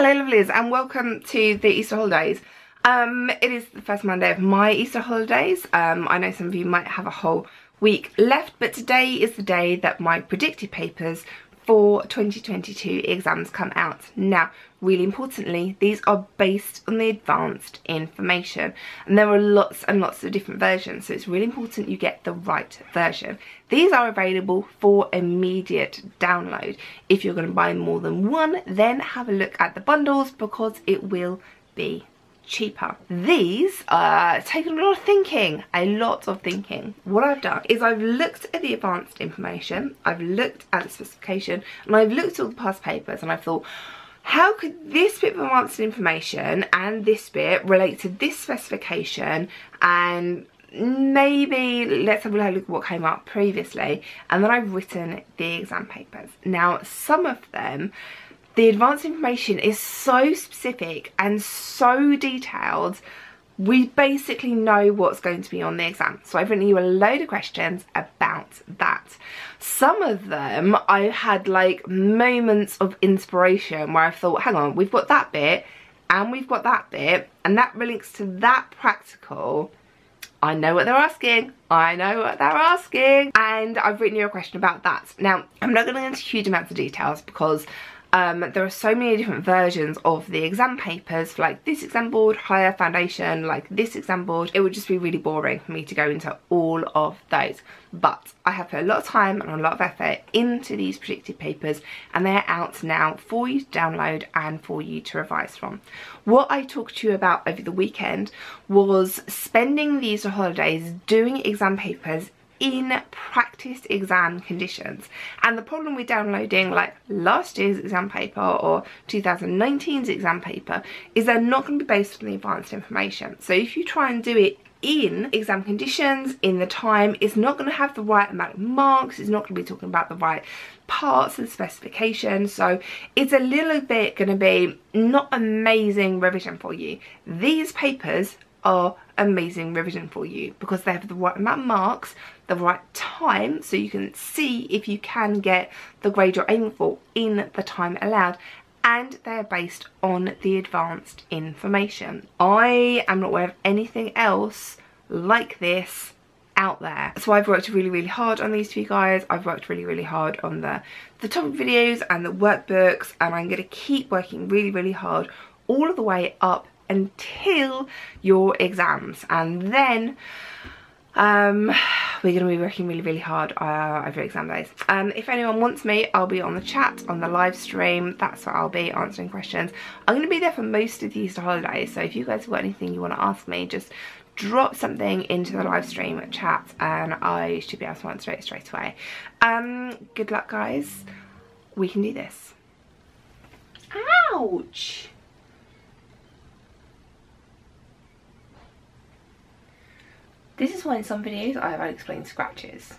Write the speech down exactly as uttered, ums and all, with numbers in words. Hello lovelies and welcome to the Easter holidays. Um, it is the first Monday of my Easter holidays. Um, I know some of you might have a whole week left, but today is the day that my predicted papers for twenty twenty-two exams come out. Now, really importantly, these are based on the advanced information and there are lots and lots of different versions, so it's really important you get the right version. These are available for immediate download. If you're going to buy more than one, then have a look at the bundles because it will be cheaper. These are uh, taking a lot of thinking, a lot of thinking. What I've done is I've looked at the advanced information, I've looked at the specification, and I've looked at all the past papers and I've thought, how could this bit of advanced information and this bit relate to this specification, and maybe let's have a look at what came up previously. And then I've written the exam papers. Now some of them, the advanced information is so specific and so detailed, we basically know what's going to be on the exam. So I've written you a load of questions about that. Some of them I had like moments of inspiration where I thought, hang on, we've got that bit and we've got that bit and that links to that practical. I know what they're asking, I know what they're asking. And I've written you a question about that. Now, I'm not going to go into huge amounts of details because Um, there are so many different versions of the exam papers, like this exam board, higher foundation, like this exam board. It would just be really boring for me to go into all of those. But I have put a lot of time and a lot of effort into these predicted papers and they're out now for you to download and for you to revise from. What I talked to you about over the weekend was spending the Easter holidays doing exam papers in practice exam conditions. And the problem with downloading like last year's exam paper or two thousand nineteen's exam paper is they're not going to be based on the advanced information. So if you try and do it in exam conditions, in the time, it's not going to have the right amount of marks, it's not going to be talking about the right parts and specification, so it's a little bit going to be not amazing revision for you. These papers are amazing revision for you because they have the right amount of marks, the right time, so you can see if you can get the grade you're aiming for in the time allowed, and they're based on the advanced information. I am not aware of anything else like this out there. So I've worked really, really hard on these for you guys. I've worked really, really hard on the, the topic videos and the workbooks, and I'm going to keep working really, really hard all of the way up until your exams, and then um we're gonna be working really really hard uh, over exam days. Um if anyone wants me, I'll be on the chat, on the live stream. That's where I'll be answering questions. I'm gonna be there for most of the Easter holidays, so if you guys have got anything you want to ask me, just drop something into the live stream chat and I should be able to answer it straight away. Um good luck guys, we can do this. Ouch. This is why in some videos I have unexplained scratches.